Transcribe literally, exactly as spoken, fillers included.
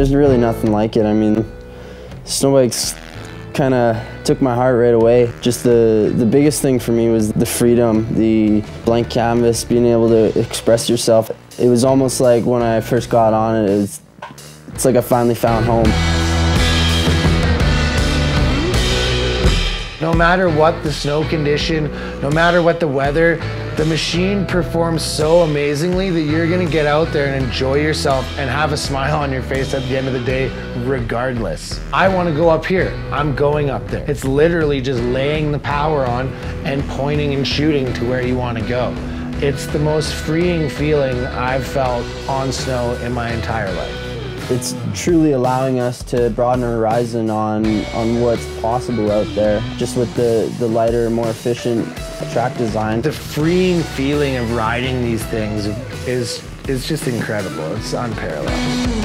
There's really nothing like it. I mean, snowbikes kind of took my heart right away. Just the, the biggest thing for me was the freedom, the blank canvas, being able to express yourself. It was almost like when I first got on it, it was, it's like I finally found home. No matter what the snow condition, no matter what the weather, the machine performs so amazingly that you're gonna get out there and enjoy yourself and have a smile on your face at the end of the day, regardless. I wanna go up here, I'm going up there. It's literally just laying the power on and pointing and shooting to where you wanna go. It's the most freeing feeling I've felt on snow in my entire life. It's truly allowing us to broaden our horizon on, on what's possible out there, just with the, the lighter, more efficient track design. The freeing feeling of riding these things is, is just incredible. It's unparalleled.